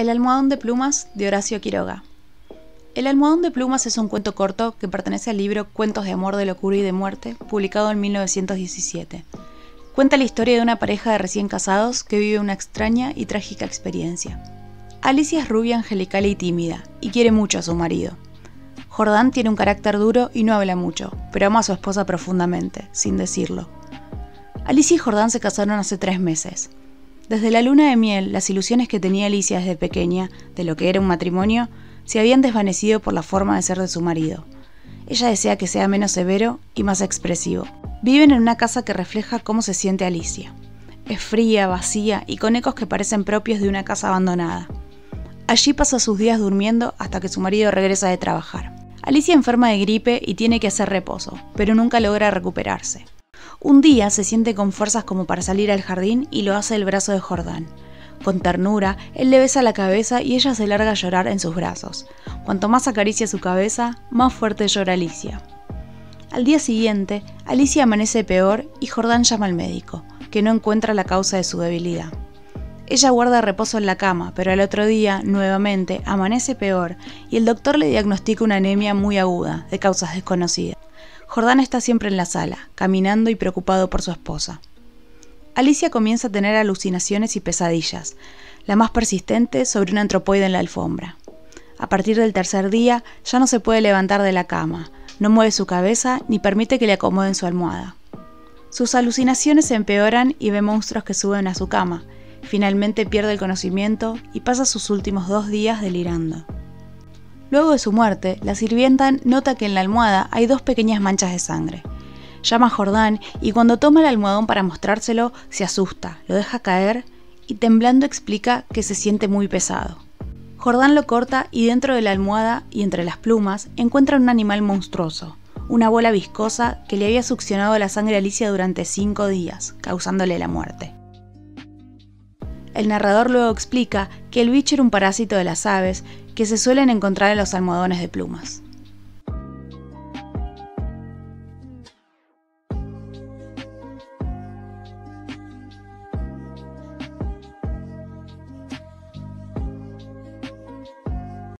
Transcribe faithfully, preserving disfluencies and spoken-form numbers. El Almohadón de Plumas, de Horacio Quiroga. El Almohadón de Plumas es un cuento corto que pertenece al libro Cuentos de Amor, de Locura y de Muerte, publicado en mil novecientos diecisiete. Cuenta la historia de una pareja de recién casados que vive una extraña y trágica experiencia. Alicia es rubia, angelical y tímida, y quiere mucho a su marido. Jordán tiene un carácter duro y no habla mucho, pero ama a su esposa profundamente, sin decirlo. Alicia y Jordán se casaron hace tres meses. Desde la luna de miel, las ilusiones que tenía Alicia desde pequeña de lo que era un matrimonio se habían desvanecido por la forma de ser de su marido. Ella desea que sea menos severo y más expresivo. Viven en una casa que refleja cómo se siente Alicia. Es fría, vacía y con ecos que parecen propios de una casa abandonada. Allí pasa sus días durmiendo hasta que su marido regresa de trabajar. Alicia enferma de gripe y tiene que hacer reposo, pero nunca logra recuperarse. Un día se siente con fuerzas como para salir al jardín y lo hace el brazo de Jordán. Con ternura, él le besa la cabeza y ella se larga a llorar en sus brazos. Cuanto más acaricia su cabeza, más fuerte llora Alicia. Al día siguiente, Alicia amanece peor y Jordán llama al médico, que no encuentra la causa de su debilidad. Ella guarda reposo en la cama, pero al otro día, nuevamente, amanece peor y el doctor le diagnostica una anemia muy aguda, de causas desconocidas. Jordán está siempre en la sala, caminando y preocupado por su esposa. Alicia comienza a tener alucinaciones y pesadillas, la más persistente sobre un antropoide en la alfombra. A partir del tercer día ya no se puede levantar de la cama, no mueve su cabeza ni permite que le acomoden su almohada. Sus alucinaciones se empeoran y ve monstruos que suben a su cama. Finalmente pierde el conocimiento y pasa sus últimos dos días delirando. Luego de su muerte, la sirvienta nota que en la almohada hay dos pequeñas manchas de sangre. Llama a Jordán y cuando toma el almohadón para mostrárselo, se asusta, lo deja caer y temblando explica que se siente muy pesado. Jordán lo corta y dentro de la almohada y entre las plumas encuentra un animal monstruoso, una bola viscosa que le había succionado la sangre a Alicia durante cinco días, causándole la muerte. El narrador luego explica que el bicho era un parásito de las aves que se suelen encontrar en los almohadones de plumas.